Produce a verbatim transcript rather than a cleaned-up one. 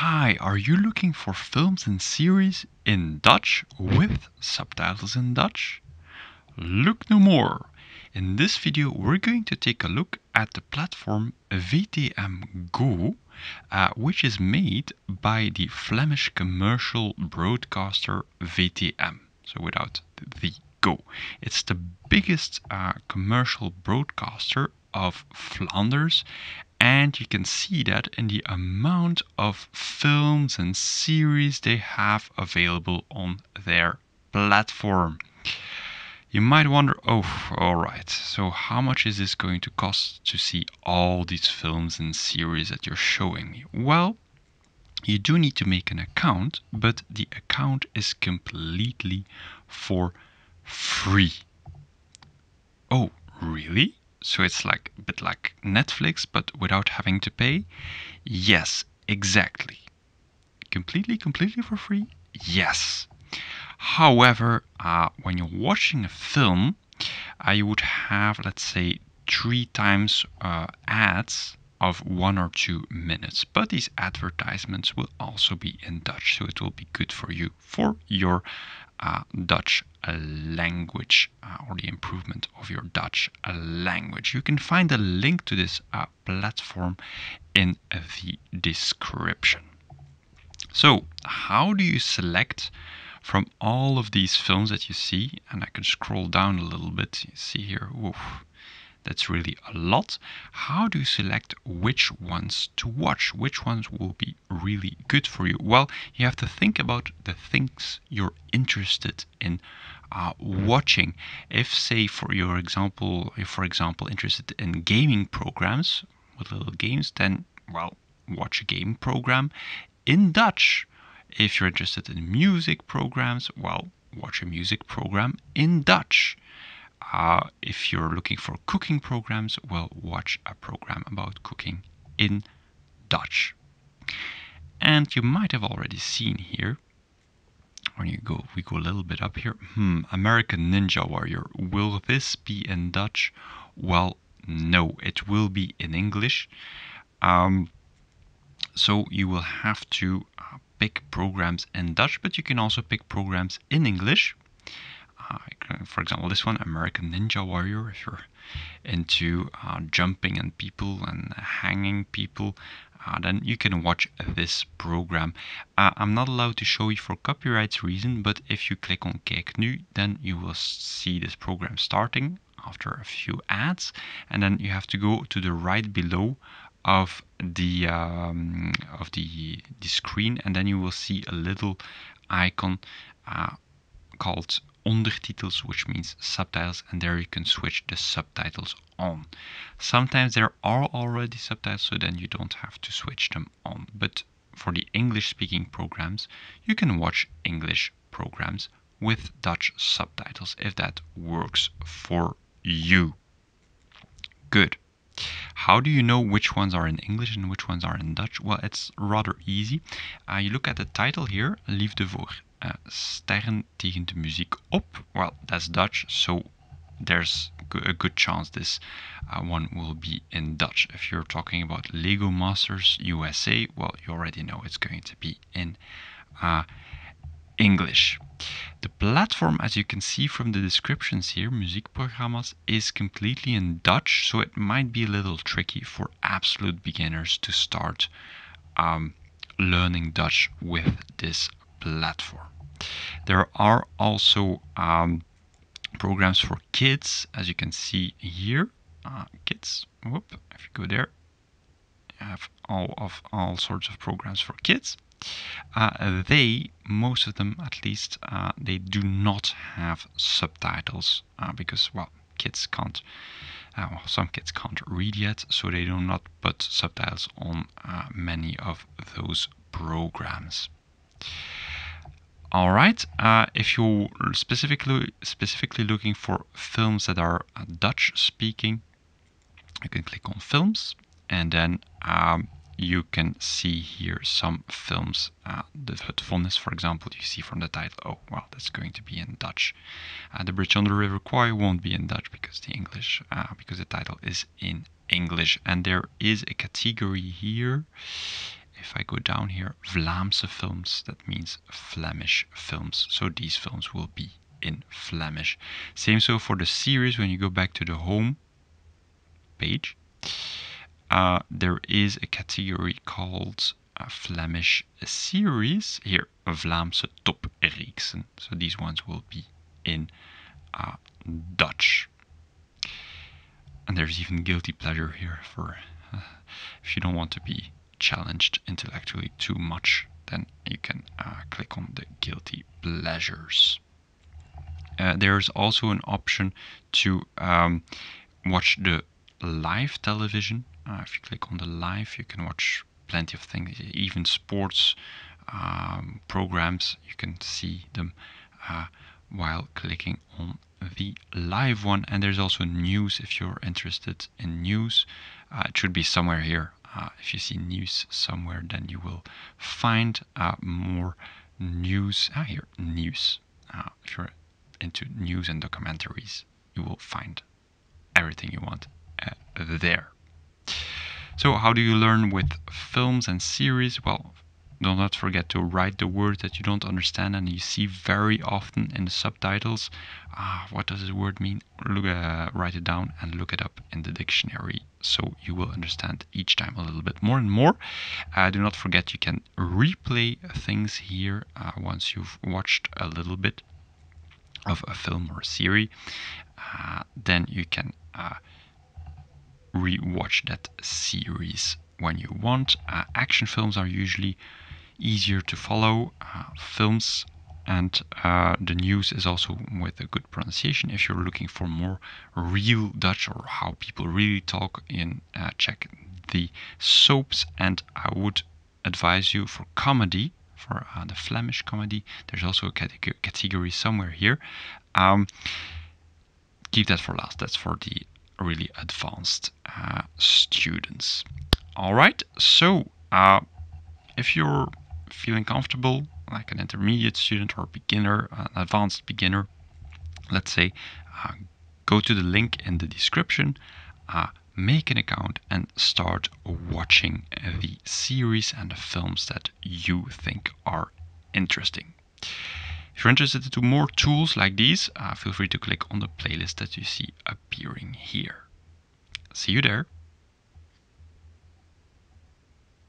Hi, are you looking for films and series in Dutch with subtitles in Dutch? Look no more! In this video we're going to take a look at the platform V T M Go, uh, which is made by the Flemish commercial broadcaster V T M, so without the Go. It's the biggest uh, commercial broadcaster of Flanders, and you can see that in the amount of films and series they have available on their platform. You might wonder, oh, alright, so how much is this going to cost to see all these films and series that you're showing me? Well, you do need to make an account, but the account is completely for free. Oh, really? So it's like a bit like Netflix, but without having to pay? Yes, exactly. Completely, completely for free? Yes. However, uh, when you're watching a film, uh, you would have, let's say, three times uh, ads of one or two minutes. But these advertisements will also be in Dutch, so it will be good for you for your Uh, Dutch language uh, or the improvement of your Dutch language. You can find a link to this uh, platform in the description. So how do you select from all of these films that you see? And I can scroll down a little bit. You see here, oof, that's really a lot. How do you select which ones to watch? Which ones will be really good for you? Well, you have to think about the things you're interested in uh, watching. If, say, for your example, if for example, interested in gaming programs with little games, then well, watch a game program in Dutch. If you're interested in music programs, well, watch a music program in Dutch. Uh, if you're looking for cooking programs, well, watch a program about cooking in Dutch. And you might have already seen here, when you go, we go a little bit up here, hmm, American Ninja Warrior, will this be in Dutch? Well, no, it will be in English. Um, so you will have to uh, pick programs in Dutch, but you can also pick programs in English. Uh, for example, this one, American Ninja Warrior, if you're into uh, jumping and people and hanging people, uh, then you can watch this program. Uh, I'm not allowed to show you for copyright reason, but if you click on Kijk Nu, then you will see this program starting after a few ads, and then you have to go to the right below of the, um, of the, the screen, and then you will see a little icon uh, called Ondertitels, which means subtitles, and there you can switch the subtitles on. Sometimes there are already subtitles, so then you don't have to switch them on. But for the English-speaking programs, you can watch English programs with Dutch subtitles, if that works for you. Good. How do you know which ones are in English and which ones are in Dutch? Well, it's rather easy. Uh, you look at the title here, Liefde voor. Uh, Sterren tegen de muziek op. Well, that's Dutch, so there's a good chance this uh, one will be in Dutch. If you're talking about Lego Masters U S A, well, you already know it's going to be in uh, English. The platform, as you can see from the descriptions here, muziekprogramma's, is completely in Dutch, so it might be a little tricky for absolute beginners to start um, learning Dutch with this platform. There are also um, programs for kids, as you can see here. Uh, kids, whoop, if you go there, you have all of all sorts of programs for kids. Uh, they, most of them at least, uh, they do not have subtitles uh, because, well, kids can't, uh, well, some kids can't read yet, so they do not put subtitles on uh, many of those programs. All right, uh, if you're specifically, specifically looking for films that are Dutch speaking, you can click on films, and then um, you can see here some films. Uh, The Hutfulness, for example, you see from the title, oh, well, that's going to be in Dutch. Uh, The Bridge on the River Kwai won't be in Dutch because the English, uh, because the title is in English. And there is a category here. if I go down here, Vlaamse films, that means Flemish films. So these films will be in Flemish. Same so for the series. When you go back to the home page, uh, there is a category called uh, Flemish series. Here, Vlaamse Top Reeksen. So these ones will be in uh, Dutch. And there's even guilty pleasure here for uh, if you don't want to be challenged intellectually too much, then you can uh, click on the guilty pleasures. Uh, there's also an option to um, watch the live television. Uh, if you click on the live, you can watch plenty of things, even sports um, programs. You can see them uh, while clicking on the live one. And there's also news if you're interested in news. Uh, it should be somewhere here. Uh, if you see news somewhere, then you will find uh, more news. Ah, here, news. Uh, if you're into news and documentaries, you will find everything you want uh, there. So how do you learn with films and series? Well, do not forget to write the words that you don't understand and you see very often in the subtitles. Ah, what does this word mean? Look, uh, write it down and look it up in the dictionary, so you will understand each time a little bit more and more. Uh, do not forget you can replay things here uh, once you've watched a little bit of a film or a series. Uh, then you can uh, re-watch that series when you want. Uh, action films are usually easier to follow uh, films, and uh, the news is also with a good pronunciation. If you're looking for more real Dutch or how people really talk in, uh, check the soaps. And I would advise you for comedy, for uh, the Flemish comedy, there's also a categ category somewhere here. Um, keep that for last. That's for the really advanced uh, students. All right, so uh, if you're feeling comfortable, like an intermediate student or a beginner, an advanced beginner, let's say, uh, go to the link in the description, uh, make an account and start watching the series and the films that you think are interesting. If you're interested in more tools like these, uh, feel free to click on the playlist that you see appearing here. See you there.